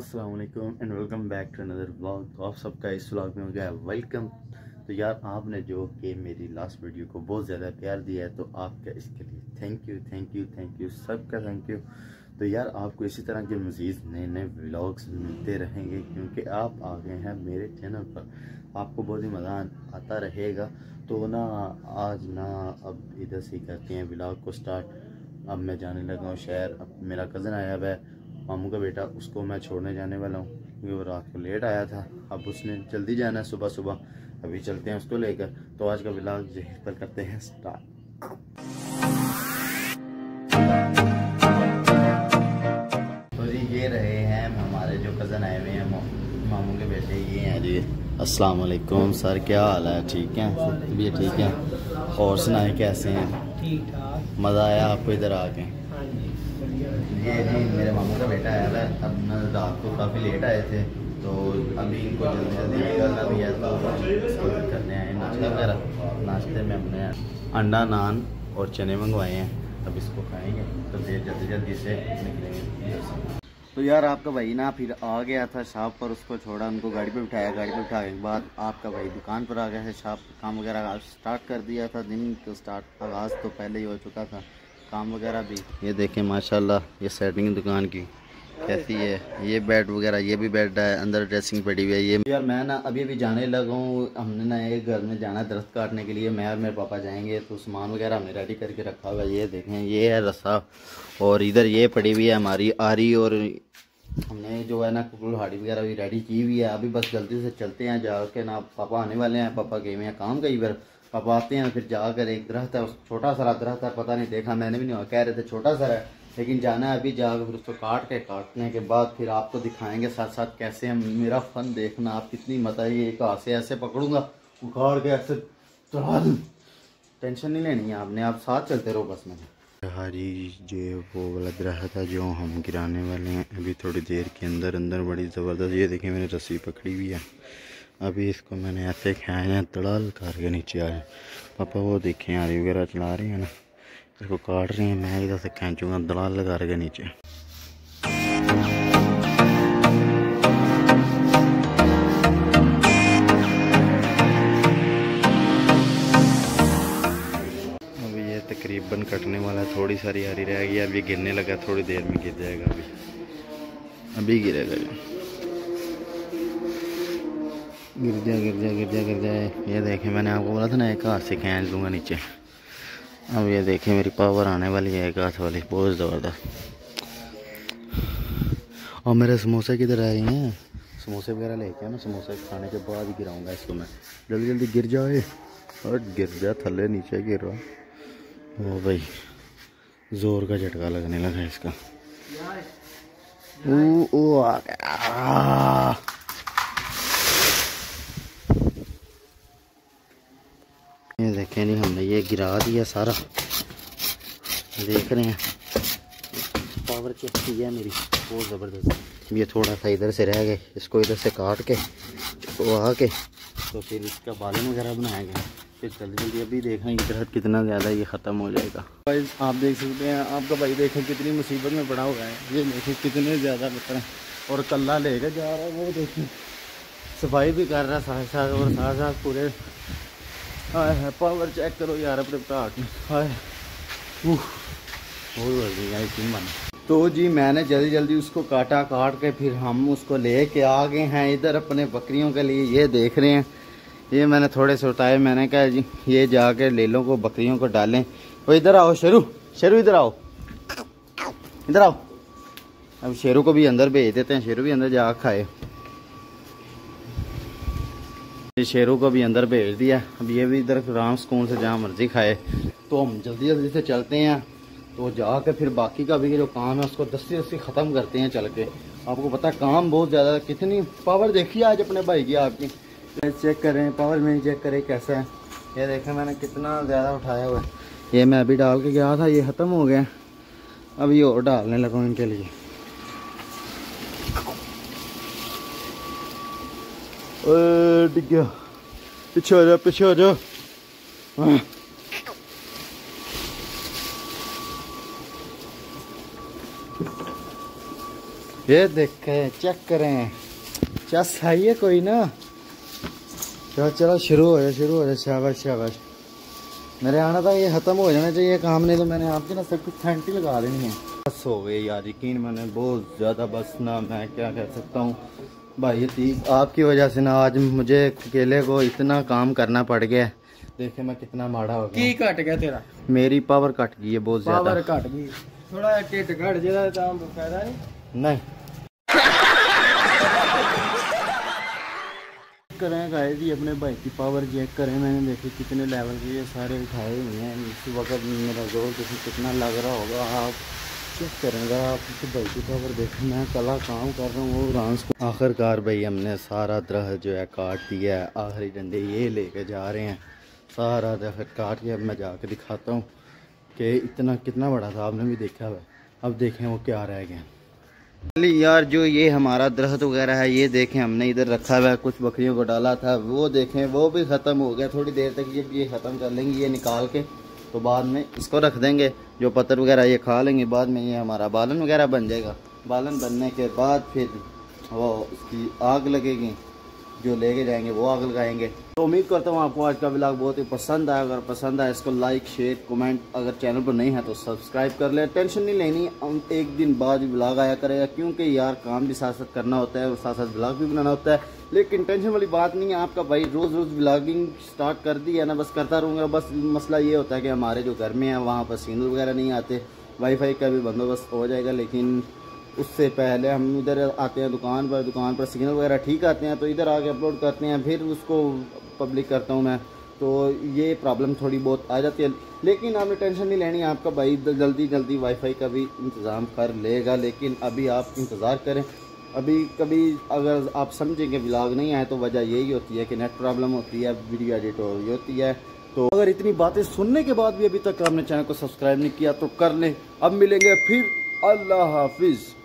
अस्सलाम वालेकुम and welcome back to another vlog. तो आप सबका इस व्लॉग में हो गया वेलकम। तो यार आपने जो कि मेरी लास्ट वीडियो को बहुत ज़्यादा प्यार दिया है, तो आपका इसके लिए thank you thank you thank you, सबका थैंक यू। तो यार आपको इसी तरह के मज़ीद नए नए व्लॉग्स मिलते रहेंगे क्योंकि आप आ गए हैं मेरे चैनल पर, आपको बहुत ही मज़ा आता रहेगा। तो ना आज ना अब इधर से करते हैं व्लॉग को स्टार्ट। अब मैं जाने लगा हूँ शहर। अब मेरा कज़न आया हुआ है, मामू का बेटा, उसको मैं छोड़ने जाने वाला हूँ क्योंकि वो रात को लेट आया था। अब उसने जल्दी जाना है सुबह सुबह, अभी चलते हैं उसको लेकर। तो आज का व्लॉग यहीं पर करते हैं स्टार्ट। तो जी ये रहे हैं हमारे जो कज़न आए हुए हैं, मामू के बेटे ये हैं जी। अस्सलाम वालेकुम सर, क्या हाल है? ठीक है, भी ठीक है। और सुनाए कैसे हैं? मज़ा आया आपको इधर आके? ये जी मेरे मामू का बेटा आया है। अब ना रात को काफ़ी लेट आए थे, तो अभी इनको जल्दी जल्दी निकलना भी है, तो करने आए नाश्ता वगैरह। नाश्ते में हमने अंडा नान और चने मंगवाए हैं, अब इसको खाएंगे तो देर जल्दी जल्दी से निकलेंगे। तो यार आपका भाई ना फिर आ गया था शॉप पर, उसको छोड़ा, उनको गाड़ी पे बिठाया। गाड़ी पे बिठाने के बाद आपका भाई दुकान पर आ गया है। शॉप काम वगैरह स्टार्ट कर दिया था, दिन तो स्टार्ट आगाज़ तो पहले ही हो चुका था, काम वगैरह भी। ये देखें माशाल्लाह ये सेटिंग दुकान की कैसी है, ये बेड वगैरह, ये भी बेड है, अंदर ड्रेसिंग पड़ी हुई है। ये यार मैं ना अभी अभी जाने लगा हूँ, हमने ना एक घर में जाना है दरख्त काटने के लिए, मैं और मेरे पापा जाएंगे। तो सामान वगैरह हमने रेडी करके रखा हुआ है। ये देखें ये है रस्सा, और इधर ये पड़ी हुई है हमारी आरी, और हमने जो है ना कुल्हाड़ी वगैरह भी रेडी की हुई है। अभी बस जल्दी से चलते हैं, जाके ना पापा आने वाले हैं, पापा गए हुए हैं काम कई बार। पापा आते हैं फिर जाकर एक दरख्त है, छोटा सा दरख्त है, पता नहीं देखा मैंने भी नहीं, कह रहे थे छोटा सा है लेकिन जाना है अभी जाकर फिर उसको काटने के बाद फिर आपको दिखाएंगे साथ साथ कैसे हम। मेरा फन देखना आप कितनी मजा है, एक ऐसे ऐसे पकड़ूंगा उखाड़ के ऐसे तुरंत, टेंशन नहीं लेनी है आपने, आप साथ चलते रहो बस में। हरी ये वो वाला दरख्त है जो हम गिराने वाले हैं अभी थोड़ी देर के अंदर अंदर, बड़ी ज़बरदस्त। ये देखिए मैंने रस्सी पकड़ी हुई है, अभी इसको मैंने ऐसे खाया है तड़ाल करके नीचे आ रहे। पापा वो देखें आरी वगैरह चला रही है ना, इसको काट रही हैं, मैं इधर से खींचूंगा दलाल लगा के नीचे। अब ये तकरीबन कटने वाला है, थोड़ी सारी हरी रह गई, अभी गिरने लगा, थोड़ी देर में गिर जाएगा, अभी गिरेगा, गिर जाए। ये देखें मैंने आपको बोला था ना एक हाथ से खींच दूंगा नीचे, अब ये देखें मेरी पावर आने वाली है एक हाथ वाली, बहुत ज़बरदस्त। और मेरे समोसे किधर आए हैं, समोसे वगैरह लेके आना, समोसे खाने के बाद ही गिराऊंगा इसको मैं। जल्दी जल्दी गिर जाए, और गिर जा, थल्ले नीचे गिर रहा। ओ भाई ज़ोर का झटका लगने लगा इसका, ओ आ गया। ये देखें नहीं हमने ये गिरा दिया सारा, देख रहे हैं पावर चेक की है मेरी, बहुत ज़बरदस्त। ये थोड़ा सा इधर से रह गए, इसको इधर से काट के वहा के तो फिर इसका बालन वगैरह बनाया गया, फिर जल्दी जल्दी अभी देख रहे हैं इधर कितना ज़्यादा ये ख़त्म हो जाएगा। भाई आप देख सकते हैं आपका भाई देखें कितनी मुसीबत में पड़ा हुआ है, ये देखें कितने ज़्यादा बता है, और कल्ला लेकर जा रहा है, वो देखें सफाई भी कर रहा है साथ साथ, और साथ साथ पूरे है। पावर चेक करो यार अपने प्राट में, हाय बहुत। तो जी मैंने जल्दी जल्दी उसको काट के फिर हम उसको ले के आ गए हैं इधर अपने बकरियों के लिए। ये देख रहे हैं ये मैंने थोड़े से उठाए, मैंने कहा जी ये जाके लेलों को बकरियों को डालें। और इधर आओ शेरू इधर आओ। अब शेरू को भी अंदर भेज देते हैं, शेरू भी अंदर जा खाए, शेरों को भी अंदर भेज दिया। अब ये भी इधर आराम सुकून से जहाँ मर्जी खाए। तो हम जल्दी जल्दी से चलते हैं, तो जाके फिर बाकी का भी जो काम है उसको दस्ती ख़त्म करते हैं चल के। आपको पता काम बहुत ज़्यादा, कितनी पावर देखिए आज अपने भाई की आपकी, चेक करें पावर में चेक करें कैसा है। ये देखें मैंने कितना ज़्यादा उठाया हुआ है, ये मैं अभी डाल के गया था, ये ख़त्म हो गया, अब ये और डालने लगा इनके लिए। पीछे हो जाओ। ये देखें, चेक करें, चस है कोई ना। चलो चलो शुरू हो जाए, शुरू हो जाए। शाबाश शाबाश। मेरे आना था, ये ख़त्म हो जाना चाहिए काम, नहीं तो मैंने आपकी ना सब कुछ थैंटी लगा देनी है। बस हो गई यार, यकीन मैंने बहुत ज़्यादा, बस ना मैं क्या कह सकता हूँ भाई। ठीक आपकी वजह से ना आज मुझे अकेले को इतना काम करना पड़ गया। देखे मैं कितना माड़ा हो गया, की कट गया तेरा, मेरी पावर कट गई है बहुत ज़्यादा, पावर कट गई थोड़ा, टिट घट जाए काम फायदा नहीं। करें गाइस जी, अपने भाई की पावर चेक करें। मैंने देखे कितने लेवल के ये सारे उठाए हुए हैं। इस वक्त मेरा जोर किसी कितना लग रहा होगा, आप चेक करेंगे। आप इस भाई की पावर देखें, मैं कला काम कर रहा हूँ वो डांस। आखिरकार भाई हमने सारा दरख्त जो है काट दिया है। आखिरी डंडे ये लेके जा रहे हैं, सारा दरख्त काट के। अब मैं जाके दिखाता हूँ कि इतना कितना बड़ा था, आपने भी देखा हुआ। अब देखें वो क्या रह गए। यार जो ये हमारा दरख्त वगैरह है, ये देखें हमने इधर रखा हुआ है, कुछ बकरियों को डाला था, वो देखें वो भी ख़त्म हो गया। थोड़ी देर तक जब ये ख़त्म कर लेंगे, ये निकाल के तो बाद में इसको रख देंगे, जो पत्थर वगैरह ये खा लेंगे। बाद में ये हमारा बालन वगैरह बन जाएगा। बालन बनने के बाद फिर वो उसकी आग लगेगी, जो लेके जाएंगे वो आग लगाएंगे। तो उम्मीद करता हूँ आपको आज का व्लॉग बहुत ही पसंद आया। अगर पसंद आया इसको लाइक शेयर कमेंट, अगर चैनल पर नहीं है तो सब्सक्राइब कर ले। टेंशन नहीं लेनी, एक दिन बाद व्लॉग आया करेगा, क्योंकि यार काम भी साथ साथ करना होता है और साथ साथ व्लॉग भी बनाना होता है। लेकिन टेंशन वाली बात नहीं है, आपका भाई रोज़ रोज़ व्लॉगिंग स्टार्ट कर दी है ना, बस करता रहूँगा। बस मसला ये होता है कि हमारे जो घर में है वहाँ पर सिग्नल वगैरह नहीं आते, वाईफाई का भी बंदोबस्त हो जाएगा। लेकिन उससे पहले हम इधर आते हैं दुकान पर, दुकान पर सिग्नल वगैरह ठीक आते हैं तो इधर आके अपलोड करते हैं, फिर उसको पब्लिक करता हूं मैं। तो ये प्रॉब्लम थोड़ी बहुत आ जाती है, लेकिन आपने टेंशन नहीं लेनी, आपका भाई जल्दी जल्दी वाईफाई का भी इंतज़ाम कर लेगा। लेकिन अभी आप इंतज़ार करें। अभी कभी अगर आप समझेंगे व्लॉग नहीं आए तो वजह यही होती है कि नेट प्रॉब्लम होती है, वीडियो एडिट हो रही होती है। तो अगर इतनी बातें सुनने के बाद भी अभी तक आपने चैनल को सब्सक्राइब नहीं किया तो कर लें। अब मिलेंगे फिर, अल्लाह हाफिज़।